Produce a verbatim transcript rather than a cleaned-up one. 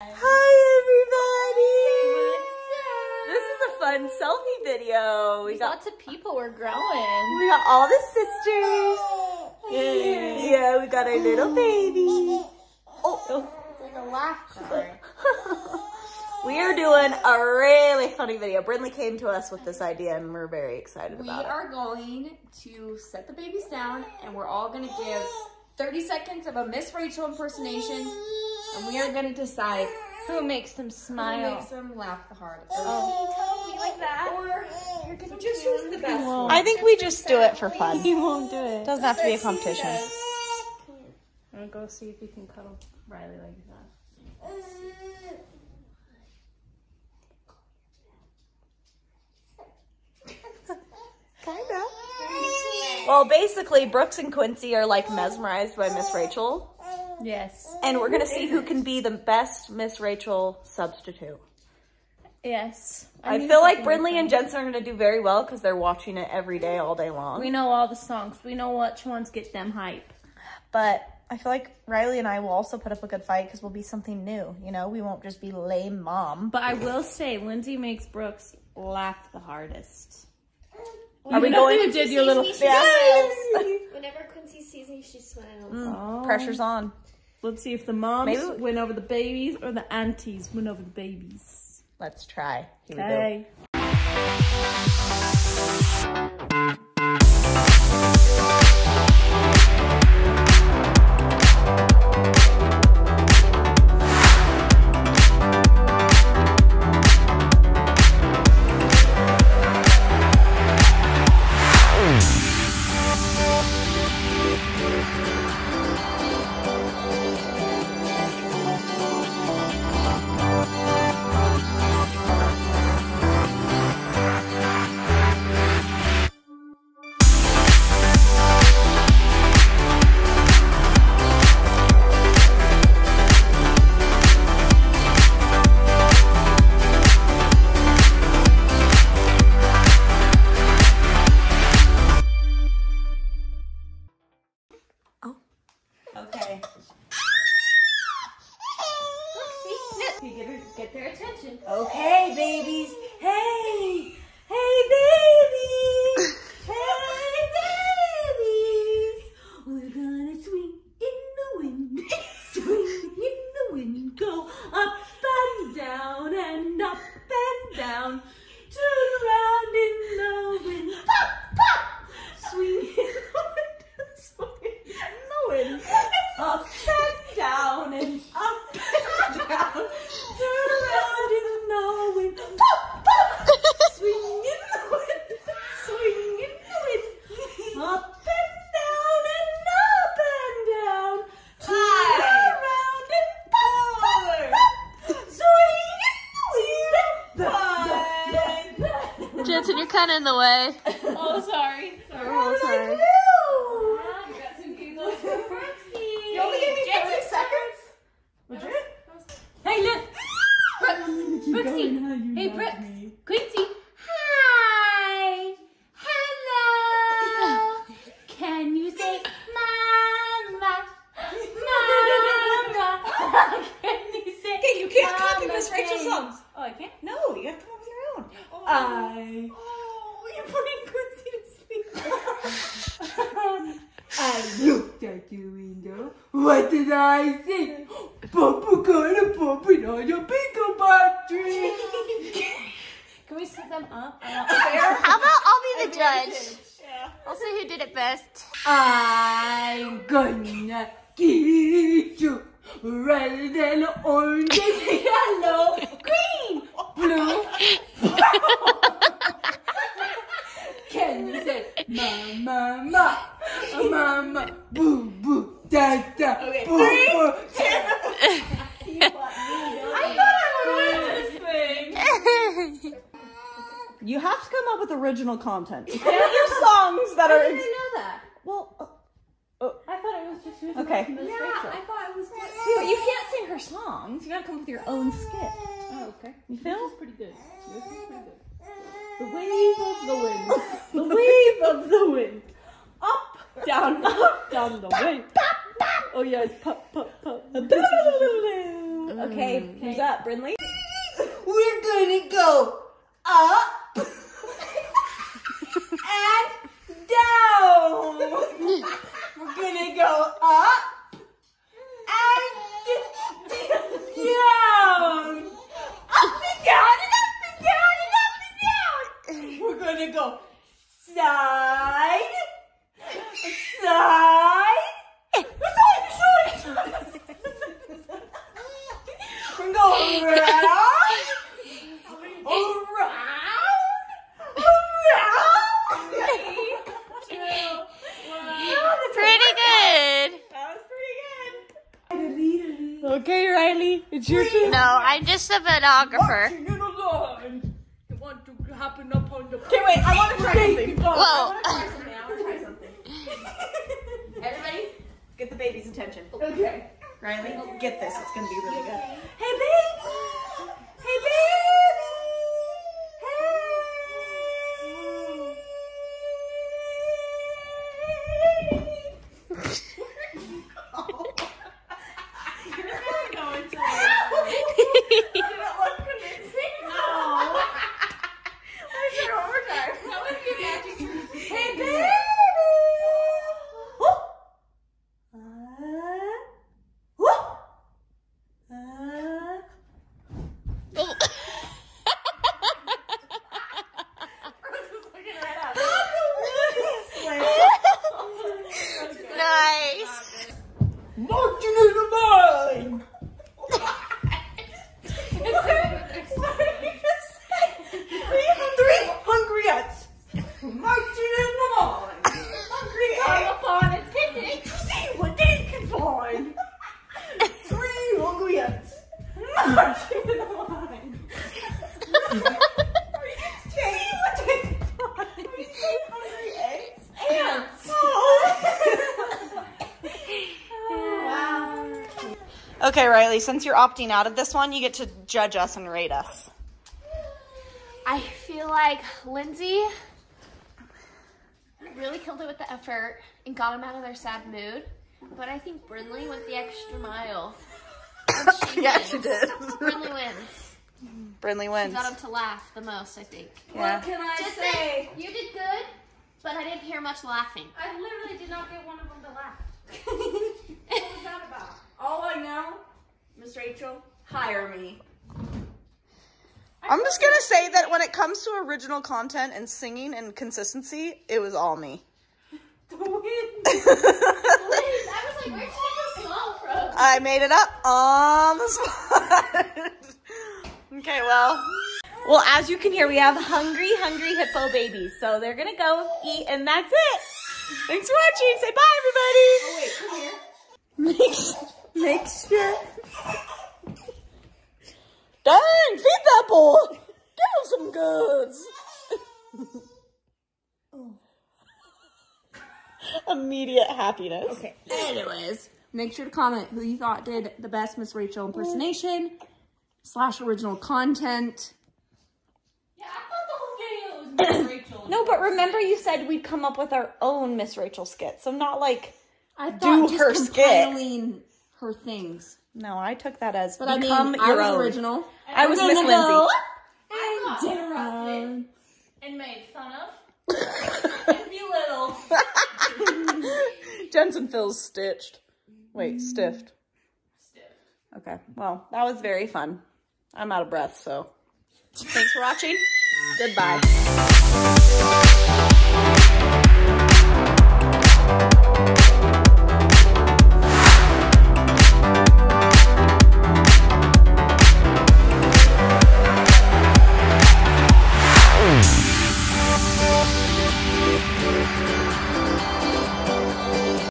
Hi everybody! This is a fun selfie video. We got lots of people. We're growing. We got all the sisters. Yeah, yeah, we got our little baby. Oh, it's like a laughter. We are doing a really funny video. Brynley came to us with this idea, and we're very excited we about it. We are going to set the babies down, and we're all going to give thirty seconds of a Miss Rachel impersonation. And we are gonna decide who makes them smile. Who makes them laugh the hardest. Oh, you like that? Or you're gonna just choose the best one. I think we just do it for fun. He won't do it. Doesn't have to be a competition. I'm gonna go see if you can cuddle Riley like that. Kinda. Well, basically, Brooks and Quincy are like mesmerized by Miss Rachel. Yes. And we're going to see who can be the best Miss Rachel substitute. Yes. I, I feel like Brynley and Jensen are going to do very well because they're watching it every day, all day long. We know all the songs. We know which ones get them hype. But I feel like Riley and I will also put up a good fight because we'll be something new. You know, we won't just be lame mom. But I will say, Lindsay makes Brooks laugh the hardest. Are we going to do your little me, whenever Quincy sees me, she's smiles. Mm. Pressure's on. Let's see if the moms Maybe. win over the babies or the aunties win over the babies. Let's try. Here okay. we go. Jensen, you're kind of in the way. Oh, sorry. Sorry. What did I do? Oh, you got some giggles for Brooksy. You only gave me thirty seconds? Would you? Hey, look. Brooks. Brooksy. Hey, Brooks. Me. Quincy. Hi. Hello. Can you say mama? Mama. Can you say okay, you can't mama copy Miss Rachel's songs. Oh, I can't? No, you have to come up with your own. Oh. I. Oh, you're putting Quincy to sleep. um, I looked out your window. What did I see? Bumper gonna bumping on your pickleback tree. Can we set them up? How about I'll be the judge? Yeah. I'll see who did it best. I'm gonna get you. Red and orange, yellow, green, blue. Can you say mama, mama, mama, boo, boo, da, da, okay, boo, three, boo, two. I thought I would win this thing. You have to come up with original content. There are songs that I are. I didn't know that. Well. Uh, Oh. I thought it was just who's okay. Yeah, Rachel. I thought it was just yeah. But you can't sing her songs. You gotta come up with your own skit. Oh, okay. You feel? This is pretty good. This is pretty good. The wave of the wind. The wave of the wind. Up, down, up, down the wind. Oh yeah, it's pop, pop, pop. Mm. Okay, who's up, Brynley? We're gonna go up and down. We're gonna go up and down. Up and down and up and down and up and down. We're gonna go side, side. We're going around, around, around. Three, two, one. Pretty good. That was pretty good. Okay, Riley, it's your turn. No, I'm just a photographer. I want to happen up on the. Okay, wait. I want to try something. Whoa. I want to try something. I want to try something. Everybody, get the baby's attention. Okay. Riley, get this. It's going to be really good. Hey, baby! Hey, baby! Okay, Riley, since you're opting out of this one, you get to judge us and rate us. I feel like Lindsay really killed it with the effort and got them out of their sad mood, but I think Brynley went the extra mile. She yeah, wins. She did. Brynley wins. Brynley wins. She got them to laugh the most, I think. Yeah. What can I Just say? You did good, but I didn't hear much laughing. I literally did not get one of them to laugh. What was that about? All I know, Miss Rachel, hire me. I'm just going to say that when it comes to original content and singing and consistency, it was all me. The wind. The wind. I was like, where did you get this song from? I made it up on the spot. Okay, well. Well, as you can hear, we have hungry, hungry hippo babies. So they're going to go eat, and that's it. Thanks for watching. Say bye, everybody. Oh, wait, come here. Make Make sure. Dang, feed that boy. Give him some goods. Immediate happiness. Okay. Anyways, make sure to comment who you thought did the best Miss Rachel impersonation slash original content. Yeah, I thought the whole video was Miss Rachel. No, but remember you said we'd come up with our own Miss Rachel skit, so not like I thought do just her skit. Her things. No, I took that as but become I mean, your I was own. Original. I was Miss Lindsay. I interrupted and made fun of and belittled. Jensen feels stitched. Wait, stiffed. Stiffed. Okay, well, that was very fun. I'm out of breath, so thanks for watching. Goodbye.